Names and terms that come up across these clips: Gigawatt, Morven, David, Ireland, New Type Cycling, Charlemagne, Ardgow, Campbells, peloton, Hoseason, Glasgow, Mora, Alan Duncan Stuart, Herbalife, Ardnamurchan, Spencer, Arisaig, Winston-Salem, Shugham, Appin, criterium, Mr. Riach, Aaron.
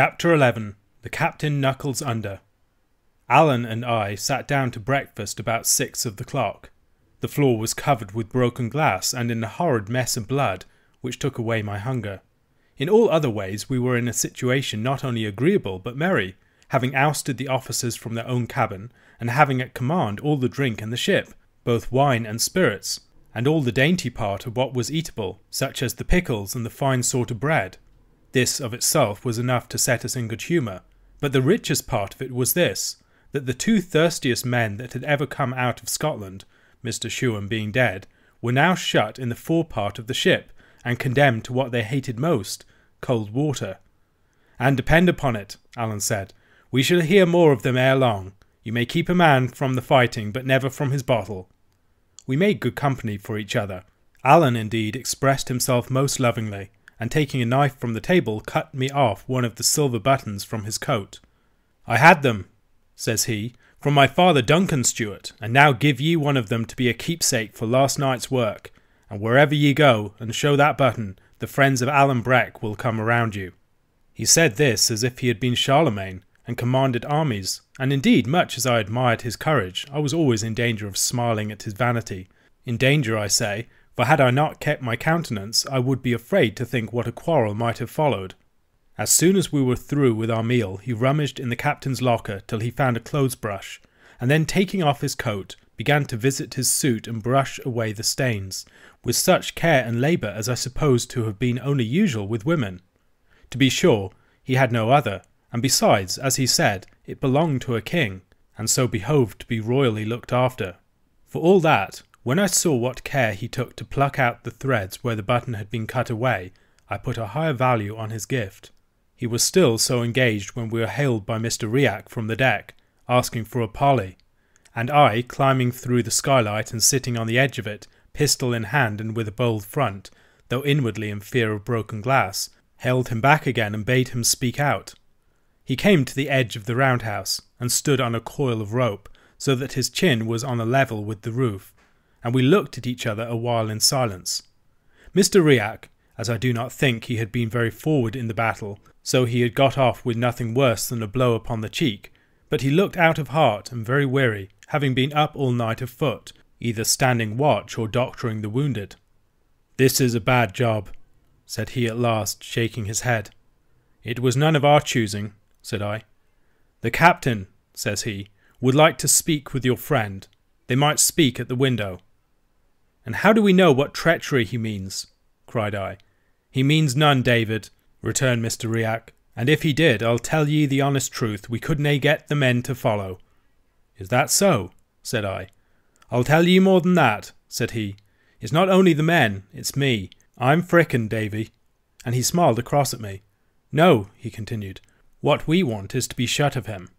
Chapter 11. The Captain Knuckles Under. Alan and I sat down to breakfast about 6 of the clock. The floor was covered with broken glass and in a horrid mess of blood, which took away my hunger. In all other ways we were in a situation not only agreeable but merry, having ousted the officers from their own cabin, and having at command all the drink in the ship, both wine and spirits, and all the dainty part of what was eatable, such as the pickles and the fine sort of bread. This of itself was enough to set us in good humour, but the richest part of it was this, that the 2 thirstiest men that had ever come out of Scotland, Mr. Shugham being dead, were now shut in the forepart of the ship, and condemned to what they hated most, cold water. "And depend upon it," Alan said, "we shall hear more of them ere long. You may keep a man from the fighting, but never from his bottle." We made good company for each other. Alan, indeed, expressed himself most lovingly, and taking a knife from the table cut me off one of the silver buttons from his coat. "I had them," says he, "from my father Duncan Stuart, and now give ye one of them to be a keepsake for last night's work, and wherever ye go and show that button, the friends of Alan Breck will come around you." He said this as if he had been Charlemagne, and commanded armies, and indeed much as I admired his courage, I was always in danger of smiling at his vanity. In danger, I say, for had I not kept my countenance, I would be afraid to think what a quarrel might have followed. As soon as we were through with our meal, he rummaged in the captain's locker till he found a clothes brush, and then taking off his coat, began to visit his suit and brush away the stains, with such care and labour as I supposed to have been only usual with women. To be sure, he had no other, and besides, as he said, it belonged to a king, and so behoved to be royally looked after. For all that, when I saw what care he took to pluck out the threads where the button had been cut away, I put a higher value on his gift. He was still so engaged when we were hailed by Mr. Riach from the deck, asking for a parley, and I, climbing through the skylight and sitting on the edge of it, pistol in hand and with a bold front, though inwardly in fear of broken glass, hailed him back again and bade him speak out. He came to the edge of the roundhouse, and stood on a coil of rope, so that his chin was on a level with the roof, and we looked at each other a while in silence. Mr. Riach, as I do not think he had been very forward in the battle, so he had got off with nothing worse than a blow upon the cheek, but he looked out of heart and very weary, having been up all night afoot, either standing watch or doctoring the wounded. "This is a bad job," said he at last, shaking his head. "It was none of our choosing," said I. "The captain," says he, "would like to speak with your friend. They might speak at the window." "And how do we know what treachery he means?" cried I. "He means none, David," returned Mr. Riach, "and if he did, I'll tell ye the honest truth, we could nae get the men to follow." "Is that so?" said I. "I'll tell ye more than that," said he. "It's not only the men, it's me. I'm frickin', Davy," and he smiled across at me. "No," he continued, "what we want is to be shut of him."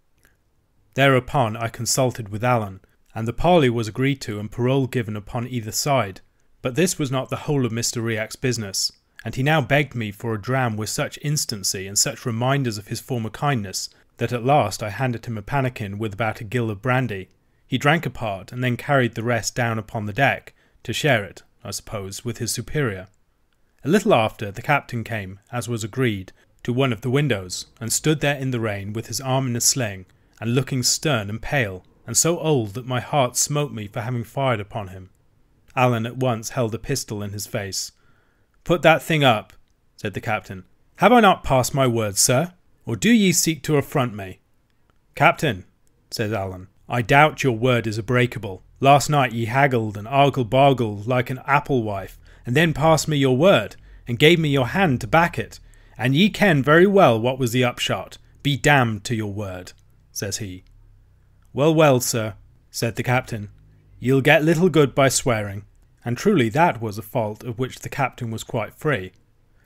Thereupon I consulted with Alan, and the parley was agreed to and parole given upon either side. But this was not the whole of Mr. Riach's business, and he now begged me for a dram with such instancy and such reminders of his former kindness, that at last I handed him a pannikin with about a gill of brandy. He drank a part, and then carried the rest down upon the deck, to share it, I suppose, with his superior. A little after, the captain came, as was agreed, to one of the windows, and stood there in the rain with his arm in a sling, and looking stern and pale, and so old that my heart smote me for having fired upon him. Alan at once held a pistol in his face. "Put that thing up," said the captain. "Have I not passed my word, sir? Or do ye seek to affront me?" "Captain," says Alan, "I doubt your word is breakable. Last night ye haggled and argle-bargled like an apple-wife, and then passed me your word, and gave me your hand to back it, and ye ken very well what was the upshot. Be damned to your word," says he. "Well, well, sir," said the captain, "ye'll get little good by swearing," and truly that was a fault of which the captain was quite free.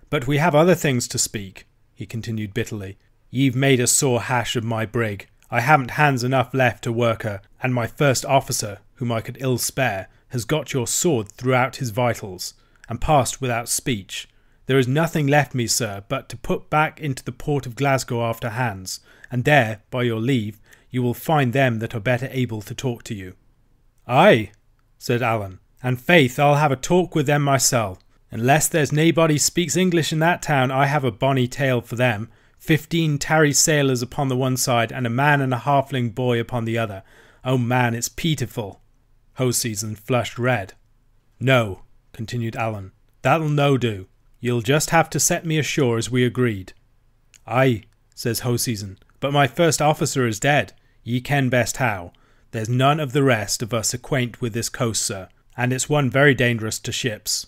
"But we have other things to speak," he continued bitterly. "Ye've made a sore hash of my brig. I haven't hands enough left to work her, and my first officer, whom I could ill spare, has got your sword throughout his vitals, and passed without speech. There is nothing left me, sir, but to put back into the port of Glasgow after hands, and there, by your leave, you will find them that are better able to talk to you." "Aye," said Alan, "and faith, I'll have a talk with them myself. Unless there's naebody speaks English in that town, I have a bonny tale for them, 15 tarry sailors upon the one side, and a man and a halfling boy upon the other. Oh man, it's pitiful. Hoseason flushed red. No, continued Alan, that'll no do. You'll just have to set me ashore as we agreed. Aye, says Hoseason, but my first officer is dead. Ye ken best how. There's none of the rest of us acquaint with this coast, sir, and it's one very dangerous to ships.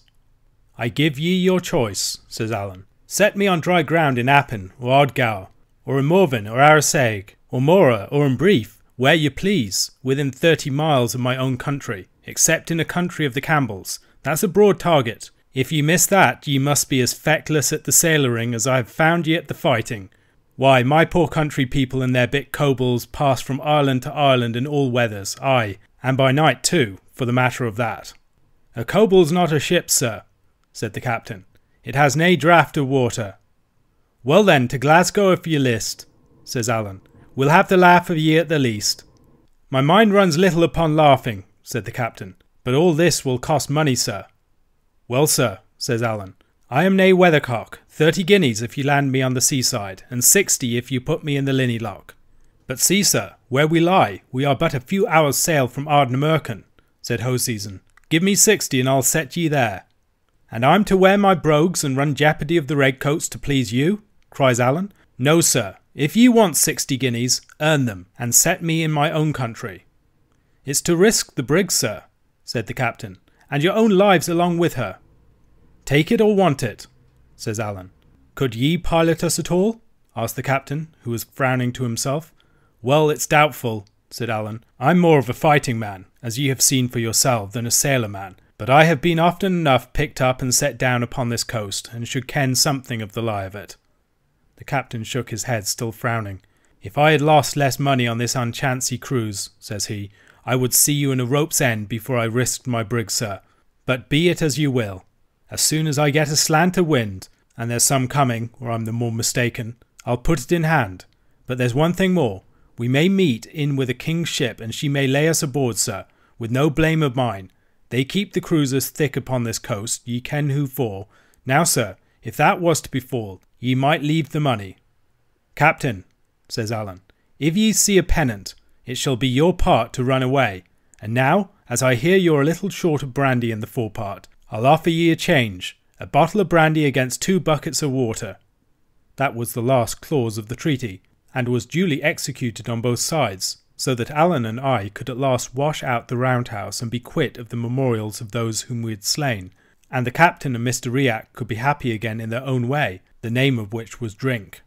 I give ye your choice, says Alan. Set me on dry ground in Appin, or Ardgow, or in Morven, or Arisaig, or Mora, or in brief, where you please, within 30 miles of my own country, except in a country of the Campbells. That's a broad target. If ye miss that, ye must be as feckless at the sailoring as I have found ye at the fighting. Why, my poor country people and their bit cobles pass from Ireland to Ireland in all weathers, aye, and by night too, for the matter of that. A coble's not a ship, sir, said the captain. It has nae draught of water. Well then, to Glasgow if ye list, says Alan. We'll have the laugh of ye at the least. My mind runs little upon laughing, said the captain, but all this will cost money, sir. Well, sir, says Alan, I am nae weathercock, 30 guineas if you land me on the seaside, and 60 if you put me in the linny lock. But see, sir, where we lie, we are but a few hours' sail from Ardnamurchan, said Hoseason. Give me 60 and I'll set ye there. And I'm to wear my brogues and run jeopardy of the redcoats to please you? Cries Alan. No, sir, if ye want 60 guineas, earn them, and set me in my own country. It's to risk the brig, sir, said the captain, and your own lives along with her. Take it or want it, says Alan. Could ye pilot us at all? Asked the captain, who was frowning to himself. Well, it's doubtful, said Alan. I'm more of a fighting man, as ye have seen for yourself, than a sailor man, but I have been often enough picked up and set down upon this coast, and should ken something of the lie of it. The captain shook his head, still frowning. If I had lost less money on this unchancy cruise, says he, I would see you in a rope's end before I risked my brig, sir. But be it as you will. As soon as I get a slant of wind, and there's some coming, or I'm the more mistaken, I'll put it in hand. But there's one thing more. We may meet in with a king's ship, and she may lay us aboard, sir, with no blame of mine. They keep the cruisers thick upon this coast, ye ken who for. Now, sir, if that was to befall, ye might leave the money. Captain, says Alan, if ye see a pennant, it shall be your part to run away. And now, as I hear you're a little short of brandy in the forepart, I'll offer ye a change, a bottle of brandy against 2 buckets of water. That was the last clause of the treaty, and was duly executed on both sides, so that Alan and I could at last wash out the roundhouse and be quit of the memorials of those whom we had slain, and the captain and Mr. Riach could be happy again in their own way, the name of which was drink.